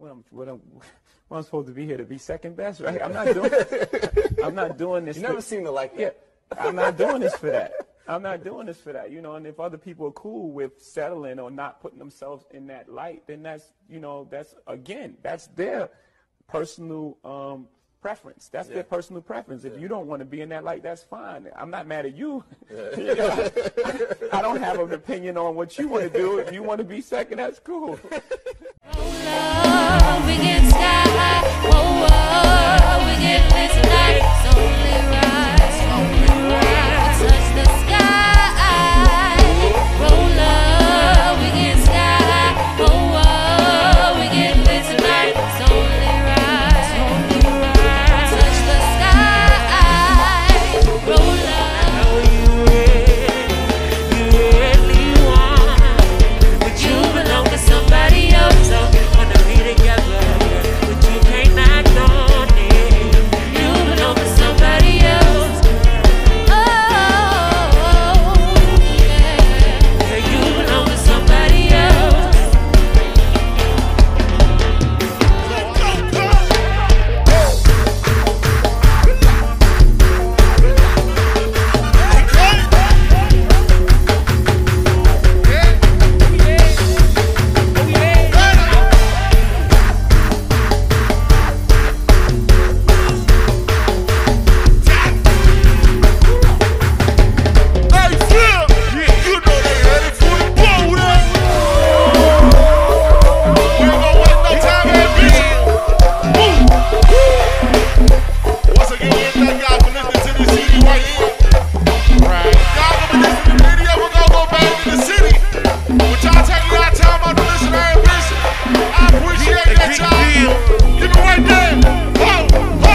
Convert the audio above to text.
Well, I'm supposed to be here to be second best, right? I'm not doing this. You never seem to like that. Yeah, I'm not doing this for that. You know, and if other people are cool with settling or not putting themselves in that light, then that's, you know, that's their personal preference. That's their personal preference. If you don't want to be in that light, that's fine. I'm not mad at you. You know, I don't have an opinion on what you want to do. If you want to be second, that's cool. We get sky high, whoa, whoa, we get this night, it's only right, we touch the sky, roll up, we get sky high, whoa, whoa, we get this night, it's only right, touch the sky, roll up. I know you really want, but you belong to somebody else, so wanna be together. Give me right there. Oh.